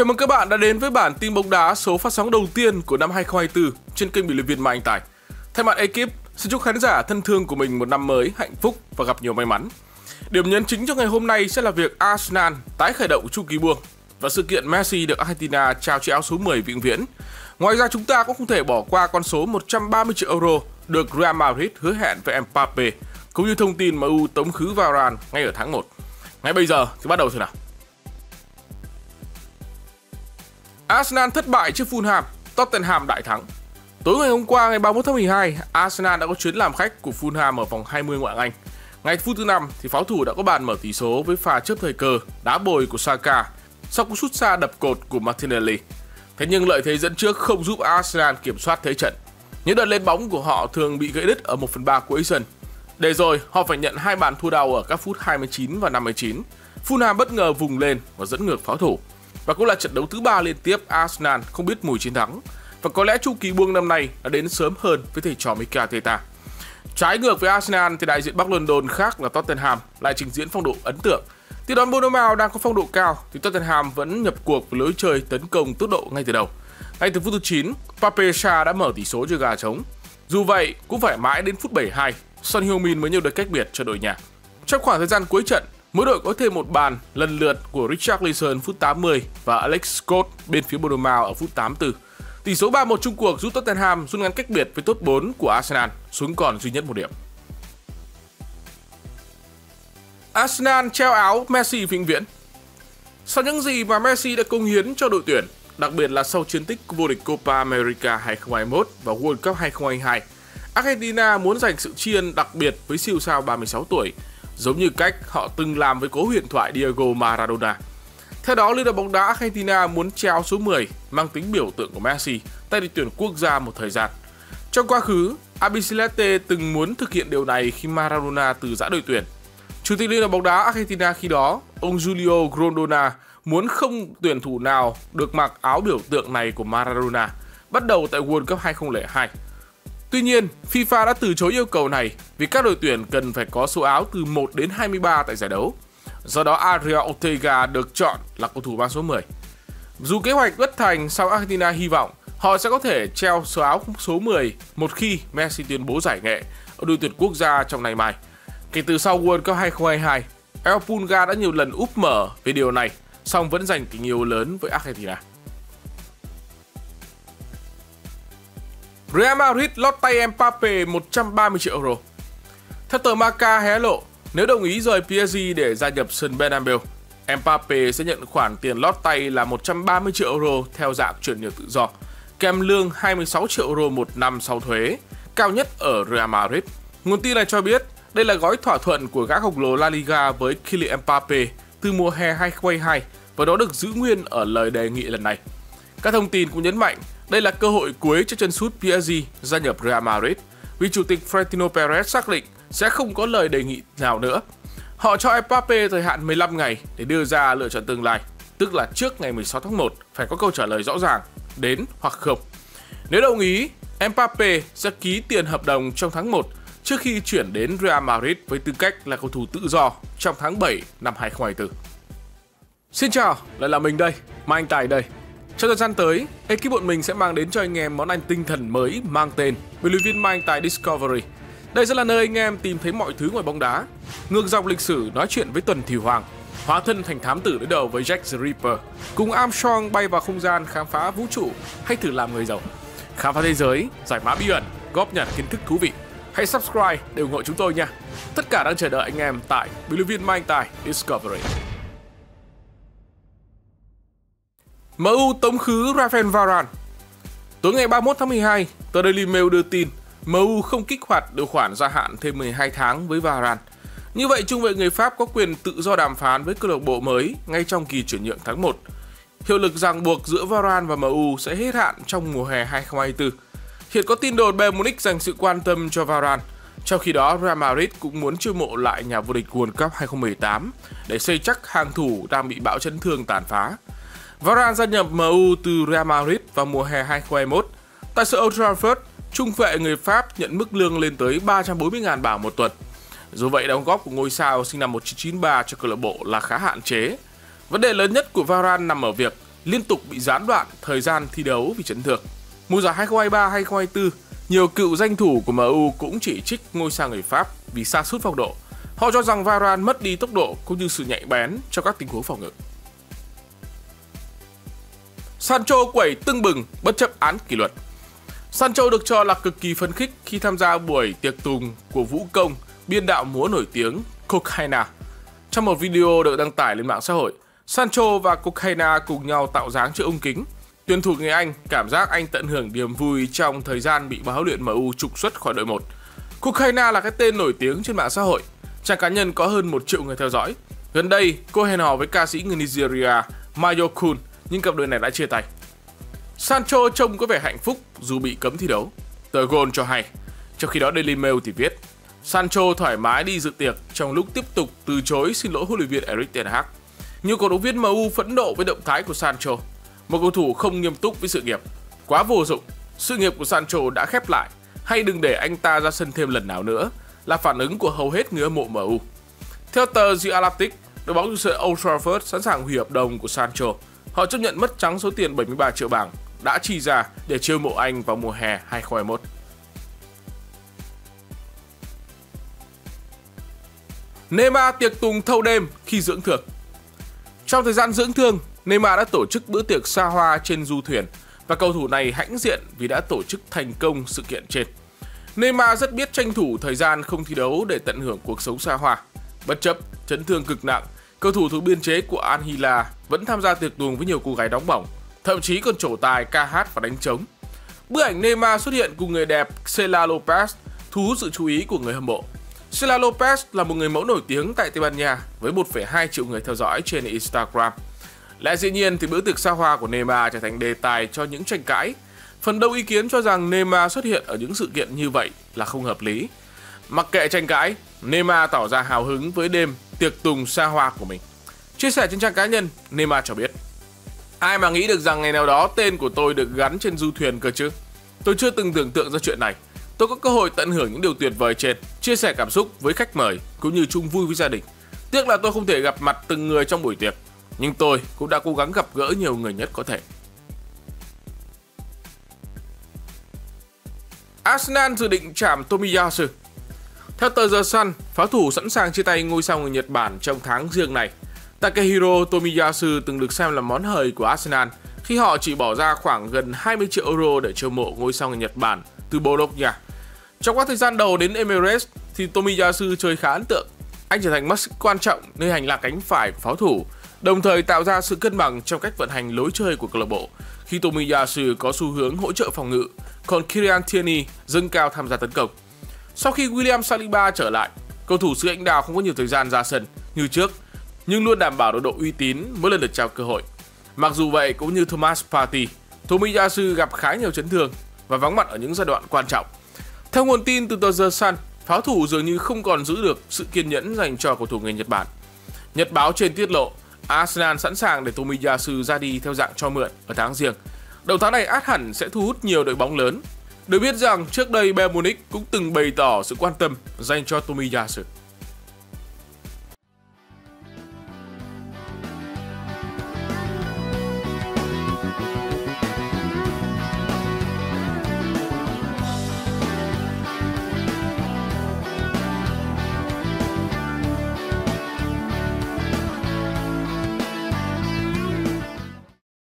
Chào mừng các bạn đã đến với bản tin bóng đá số phát sóng đầu tiên của năm 2024 trên kênh BLV Mai Anh Tài. Thay mặt ekip, xin chúc khán giả thân thương của mình một năm mới hạnh phúc và gặp nhiều may mắn. Điểm nhấn chính cho ngày hôm nay sẽ là việc Arsenal tái khởi động chu kỳ buông và sự kiện Messi được Argentina trao chiếc áo số 10 vĩnh viễn. Ngoài ra chúng ta cũng không thể bỏ qua con số 130 triệu euro được Real Madrid hứa hẹn với Mbappe, cũng như thông tin MU tống khứ Varane ngay ở tháng 1. Ngay bây giờ thì bắt đầu thôi nào. Arsenal thất bại trước Fulham, Tottenham đại thắng. Tối ngày hôm qua ngày 31 tháng 12, Arsenal đã có chuyến làm khách của Fulham ở vòng 20 ngoại hạng Anh. Ngay phút thứ 5 thì pháo thủ đã có bàn mở tỷ số với pha chớp thời cơ, đá bồi của Saka sau cú sút xa đập cột của Martinelli. Thế nhưng lợi thế dẫn trước không giúp Arsenal kiểm soát thế trận. Những đợt lên bóng của họ thường bị gãy đứt ở 1/3 cuối sân. Để rồi họ phải nhận hai bàn thua đầu ở các phút 29 và 59. Fulham bất ngờ vùng lên và dẫn ngược pháo thủ. Và cũng là trận đấu thứ 3 liên tiếp Arsenal không biết mùi chiến thắng. Và có lẽ chu kỳ buông năm nay đã đến sớm hơn với thầy trò Mikel Arteta. Trái ngược với Arsenal thì đại diện Bắc London khác là Tottenham lại trình diễn phong độ ấn tượng. Tiếp đón Bournemouth đang có phong độ cao thì Tottenham vẫn nhập cuộc với lối chơi tấn công tốc độ ngay từ đầu. Ngay từ phút thứ 9, Pape Sha đã mở tỷ số cho gà trống. Dù vậy, cũng phải mãi đến phút 72, Son Heung-min mới nhiều được cách biệt cho đội nhà. Trong khoảng thời gian cuối trận, mỗi đội có thêm một bàn lần lượt của Richarlison phút 80 và Alex Scott bên phía Bournemouth ở phút 84. Tỷ số 3-1 chung cuộc giúp Tottenham rút ngắn cách biệt với top 4 của Arsenal xuống còn duy nhất một điểm. Arsenal treo áo Messi vĩnh viễn. Sau những gì mà Messi đã cống hiến cho đội tuyển, đặc biệt là sau chiến tích vô địch Copa America 2021 và World Cup 2022, Argentina muốn dành sự tri ân đặc biệt với siêu sao 36 tuổi, giống như cách họ từng làm với cố huyền thoại Diego Maradona. Theo đó, Liên đoàn bóng đá Argentina muốn treo số 10 mang tính biểu tượng của Messi tại đội tuyển quốc gia một thời gian. Trong quá khứ, Albiceleste từng muốn thực hiện điều này khi Maradona từ giã đội tuyển. Chủ tịch Liên đoàn bóng đá Argentina khi đó, ông Julio Grondona muốn không tuyển thủ nào được mặc áo biểu tượng này của Maradona, bắt đầu tại World Cup 2002. Tuy nhiên, FIFA đã từ chối yêu cầu này vì các đội tuyển cần phải có số áo từ 1 đến 23 tại giải đấu. Do đó, Ariel Ortega được chọn là cầu thủ mang số 10. Dù kế hoạch bất thành, sau Argentina hy vọng họ sẽ có thể treo số áo số 10 một khi Messi tuyên bố giải nghệ ở đội tuyển quốc gia trong ngày mai. Kể từ sau World Cup 2022, El Pulga đã nhiều lần úp mở về điều này, song vẫn dành tình yêu lớn với Argentina. Real Madrid lót tay Mbappe 130 triệu euro. Theo tờ Marca hé lộ, nếu đồng ý rời PSG để gia nhập sân Bernabeu, Mbappe sẽ nhận khoản tiền lót tay là 130 triệu euro theo dạng chuyển nhượng tự do, kèm lương 26 triệu euro một năm sau thuế, cao nhất ở Real Madrid. Nguồn tin này cho biết, đây là gói thỏa thuận của gã khổng lồ La Liga với Kylian Mbappe từ mùa hè 2022 và đó được giữ nguyên ở lời đề nghị lần này. Các thông tin cũng nhấn mạnh đây là cơ hội cuối cho chân sút PSG gia nhập Real Madrid vì chủ tịch Florentino Perez xác định sẽ không có lời đề nghị nào nữa. Họ cho Mbappe thời hạn 15 ngày để đưa ra lựa chọn tương lai, tức là trước ngày 16 tháng 1 phải có câu trả lời rõ ràng, đến hoặc không. Nếu đồng ý, Mbappe sẽ ký tiền hợp đồng trong tháng 1 trước khi chuyển đến Real Madrid với tư cách là cầu thủ tự do trong tháng 7 năm 2024. Xin chào, lại là mình đây, Mai Anh Tài đây. Trong thời gian tới, ekip bọn mình sẽ mang đến cho anh em món ăn tinh thần mới mang tên BLV Mai Anh Tài Discovery. Đây sẽ là nơi anh em tìm thấy mọi thứ ngoài bóng đá, ngược dòng lịch sử nói chuyện với Tuần Thủy Hoàng, hóa thân thành thám tử đối đầu với Jack the Ripper, cùng Armstrong bay vào không gian khám phá vũ trụ hay thử làm người giàu, khám phá thế giới, giải mã bí ẩn, góp nhặt kiến thức thú vị. Hãy subscribe để ủng hộ chúng tôi nha. Tất cả đang chờ đợi anh em tại BLV Mai Anh Tài Discovery. MU tống khứ Rafael Varane. Tối ngày 31 tháng 12, tờ Daily Mail đưa tin MU không kích hoạt điều khoản gia hạn thêm 12 tháng với Varane. Như vậy, trung vệ người Pháp có quyền tự do đàm phán với câu lạc bộ mới ngay trong kỳ chuyển nhượng tháng 1. Hiệu lực ràng buộc giữa Varane và MU sẽ hết hạn trong mùa hè 2024. Hiện có tin đồn Bayern Munich dành sự quan tâm cho Varane. Trong khi đó, Real Madrid cũng muốn chiêu mộ lại nhà vô địch World Cup 2018 để xây chắc hàng thủ đang bị bão chấn thương tàn phá. Varane gia nhập MU từ Real Madrid vào mùa hè 2021. Tại sự Old Trafford, trung vệ người Pháp nhận mức lương lên tới 340.000 bảng một tuần. Dù vậy, đóng góp của ngôi sao sinh năm 1993 cho câu lạc bộ là khá hạn chế. Vấn đề lớn nhất của Varane nằm ở việc liên tục bị gián đoạn thời gian thi đấu vì chấn thương. Mùa giải 2023-2024, nhiều cựu danh thủ của MU cũng chỉ trích ngôi sao người Pháp vì sa sút phong độ. Họ cho rằng Varane mất đi tốc độ cũng như sự nhạy bén trong các tình huống phòng ngự. Sancho quẩy tưng bừng bất chấp án kỷ luật. Sancho được cho là cực kỳ phấn khích khi tham gia buổi tiệc tùng của vũ công, biên đạo múa nổi tiếng Kokaina. Trong một video được đăng tải lên mạng xã hội, Sancho và Kokaina cùng nhau tạo dáng trước ống kính. Tuyển thủ người Anh cảm giác anh tận hưởng niềm vui trong thời gian bị ban huấn luyện MU trục xuất khỏi đội 1. Kokaina là cái tên nổi tiếng trên mạng xã hội. Trang cá nhân có hơn 1 triệu người theo dõi. Gần đây, cô hẹn hò với ca sĩ người Nigeria Mayokun, nhưng cặp đôi này đã chia tay. Sancho trông có vẻ hạnh phúc dù bị cấm thi đấu, tờ Goal cho hay. Trong khi đó, Daily Mail thì viết Sancho thoải mái đi dự tiệc trong lúc tiếp tục từ chối xin lỗi huấn luyện viên Erik Ten Hag. Nhiều cổ động viên MU phẫn nộ với động thái của Sancho, một cầu thủ không nghiêm túc với sự nghiệp, quá vô dụng. Sự nghiệp của Sancho đã khép lại, hay đừng để anh ta ra sân thêm lần nào nữa, là phản ứng của hầu hết người hâm mộ MU. Theo tờ The Athletic, đội bóng trụ sở Old Trafford sẵn sàng hủy hợp đồng của Sancho. Họ chấp nhận mất trắng số tiền 73 triệu bảng đã chi ra để chiêu mộ anh vào mùa hè 2021. Neymar tiệc tùng thâu đêm khi dưỡng thương. Trong thời gian dưỡng thương, Neymar đã tổ chức bữa tiệc xa hoa trên du thuyền và cầu thủ này hãnh diện vì đã tổ chức thành công sự kiện trên. Neymar rất biết tranh thủ thời gian không thi đấu để tận hưởng cuộc sống xa hoa. Bất chấp chấn thương cực nặng, cầu thủ thuộc biên chế của Al Hilal vẫn tham gia tiệc tùng với nhiều cô gái đóng bỏng, thậm chí còn trổ tài ca hát và đánh trống. Bức ảnh Neymar xuất hiện cùng người đẹp Sheila Lopez thu hút sự chú ý của người hâm mộ. Sheila Lopez là một người mẫu nổi tiếng tại Tây Ban Nha với 1,2 triệu người theo dõi trên Instagram. Lẽ dĩ nhiên thì bữa tiệc xa hoa của Neymar trở thành đề tài cho những tranh cãi. Phần đông ý kiến cho rằng Neymar xuất hiện ở những sự kiện như vậy là không hợp lý. Mặc kệ tranh cãi, Neymar tỏ ra hào hứng với đêm tiệc tùng xa hoa của mình. Chia sẻ trên trang cá nhân, Neymar cho biết: "Ai mà nghĩ được rằng ngày nào đó tên của tôi được gắn trên du thuyền cơ chứ? Tôi chưa từng tưởng tượng ra chuyện này. Tôi có cơ hội tận hưởng những điều tuyệt vời trên, chia sẻ cảm xúc với khách mời cũng như chung vui với gia đình. Tiếc là tôi không thể gặp mặt từng người trong buổi tiệc, nhưng tôi cũng đã cố gắng gặp gỡ nhiều người nhất có thể." Arsenal dự định trảm Tomiyasu. Theo tờ The Sun, pháo thủ sẵn sàng chia tay ngôi sao người Nhật Bản trong tháng riêng này. Takehiro Tomiyasu từng được xem là món hời của Arsenal khi họ chỉ bỏ ra khoảng gần 20 triệu euro để chiêu mộ ngôi sao người Nhật Bản từ Bologna. Trong các thời gian đầu đến Emirates thì Tomiyasu chơi khá ấn tượng. Anh trở thành mắt quan trọng nơi hành lang cánh phải của pháo thủ, đồng thời tạo ra sự cân bằng trong cách vận hành lối chơi của câu lạc bộ khi Tomiyasu có xu hướng hỗ trợ phòng ngự, còn Kylian Tierney dâng cao tham gia tấn công. Sau khi William Saliba trở lại, cầu thủ xứ Anh Đào không có nhiều thời gian ra sân như trước, nhưng luôn đảm bảo độ uy tín mỗi lần được trao cơ hội. Mặc dù vậy, cũng như Thomas Partey, Tomiyasu gặp khá nhiều chấn thương và vắng mặt ở những giai đoạn quan trọng. Theo nguồn tin từ tờ The Sun, pháo thủ dường như không còn giữ được sự kiên nhẫn dành cho cầu thủ người Nhật Bản. Nhật báo trên tiết lộ, Arsenal sẵn sàng để Tomiyasu ra đi theo dạng cho mượn ở tháng riêng. Động thái này át hẳn sẽ thu hút nhiều đội bóng lớn. Được biết rằng trước đây Bayern Munich cũng từng bày tỏ sự quan tâm dành cho Tomiyasu.